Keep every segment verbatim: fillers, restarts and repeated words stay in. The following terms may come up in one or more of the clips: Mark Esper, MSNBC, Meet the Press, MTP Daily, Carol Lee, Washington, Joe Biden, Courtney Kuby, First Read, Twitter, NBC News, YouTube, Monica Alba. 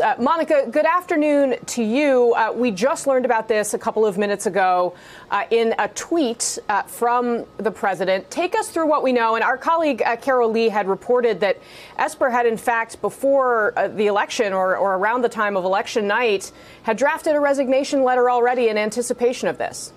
Press. Uh, Monica, good afternoon to you. Uh, we just learned about this a couple of minutes ago uh, in a tweet uh, from the president. Take us through what we know. And our colleague uh, Carol Lee had reported that Esper had, in fact, before uh, the election or, or around the time of election night, had drafted a resignation letter already in anticipation of this.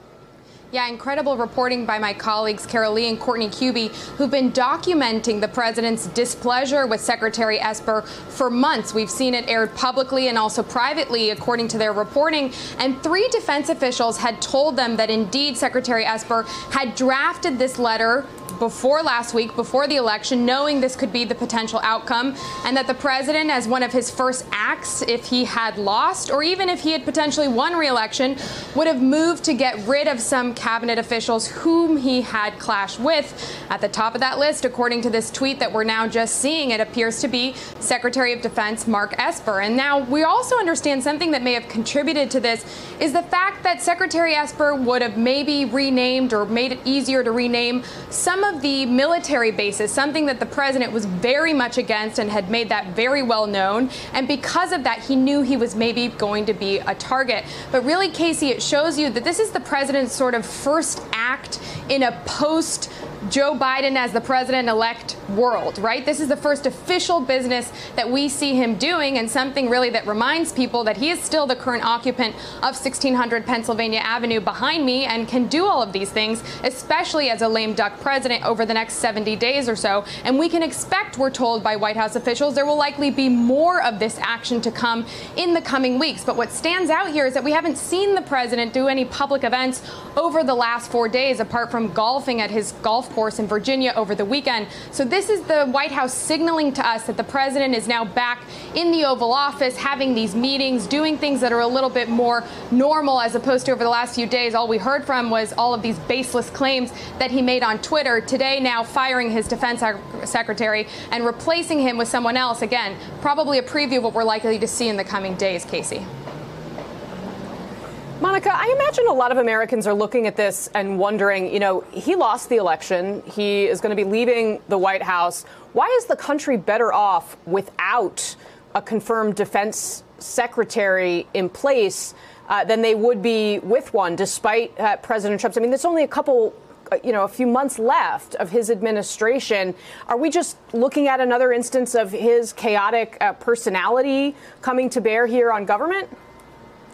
Yeah, incredible reporting by my colleagues Carol Lee and Courtney Kuby, who've been documenting the president's displeasure with Secretary Esper for months. We've seen it aired publicly and also privately, according to their reporting. And three defense officials had told them that indeed Secretary Esper had drafted this letter before last week, before the election, knowing this could be the potential outcome, and that the president, as one of his first acts, if he had lost or even if he had potentially won re-election, would have moved to get rid of some cabinet officials whom he had clashed with. At the top of that list, according to this tweet that we're now just seeing, it appears to be Secretary of Defense Mark Esper. And now we also understand something that may have contributed to this is the fact that Secretary Esper would have maybe renamed or made it easier to rename some of the military bases, something that the president was very much against and had made that very well known. And because of that, he knew he was maybe going to be a target. But really, Casey, it shows you that this is the president's sort of first act in a post Joe Biden as the president-elect world, right? This is the first official business that we see him doing, and something really that reminds people that he is still the current occupant of sixteen hundred Pennsylvania Avenue behind me and can do all of these things, especially as a lame duck president over the next seventy days or so. And we can expect, we're told by White House officials, there will likely be more of this action to come in the coming weeks. But what stands out here is that we haven't seen the president do any public events over the last four days, apart from golfing at his golf course in Virginia over the weekend. So this is the White House signaling to us that the president is now back in the Oval Office, having these meetings, doing things that are a little bit more normal, as opposed to over the last few days, all we heard from was all of these baseless claims that he made on Twitter. Today, now firing his defense secretary and replacing him with someone else. Again, probably a preview of what we're likely to see in the coming days, Casey. Monica, I imagine a lot of Americans are looking at this and wondering, you know, he lost the election. He is going to be leaving the White House. Why is the country better off without a confirmed defense secretary in place uh, than they would be with one, despite uh, President Trump's? I mean, there's only a couple, you know, a few months left of his administration. Are we just looking at another instance of his chaotic uh, personality coming to bear here on government?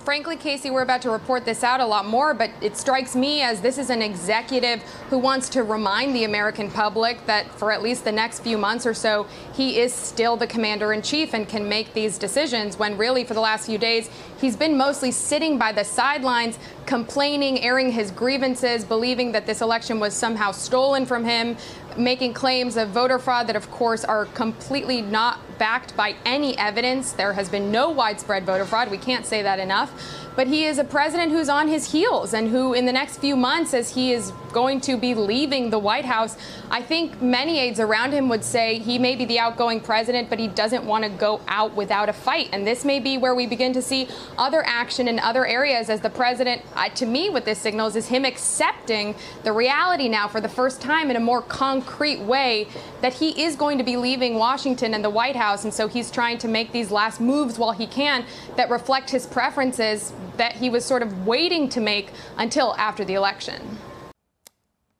Frankly, Casey, we're about to report this out a lot more, but it strikes me as this is an executive who wants to remind the American public that for at least the next few months or so, he is still the commander in chief and can make these decisions, when really for the last few days, he's been mostly sitting by the sidelines, complaining, airing his grievances, believing that this election was somehow stolen from him, making claims of voter fraud that, of course, are completely not backed by any evidence. There has been no widespread voter fraud. We can't say that enough. But he is a president who's on his heels and who, in the next few months, as he is going to be leaving the White House, I think many aides around him would say he may be the outgoing president, but he doesn't want to go out without a fight. And this may be where we begin to see other action in other areas as the president, uh, to me, what this signals is him accepting the reality now for the first time in a more concrete way that he is going to be leaving Washington and the White House. And so he's trying to make these last moves while he can that reflect his preferences that he was sort of waiting to make until after the election.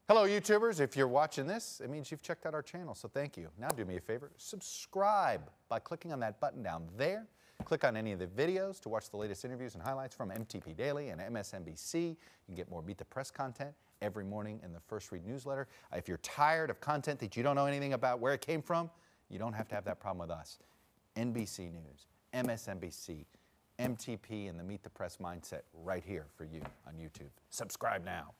Hello, YouTubers. If you're watching this, it means you've checked out our channel, so thank you. Now do me a favor, subscribe by clicking on that button down there. Click on any of the videos to watch the latest interviews and highlights from M T P Daily and M S N B C. You can get more Meet the Press content every morning in the First Read newsletter. If you're tired of content that you don't know anything about where it came from, you don't have to have that problem with us. N B C News, M S N B C, M T P, and the Meet the Press mindset right here for you on YouTube. Subscribe now.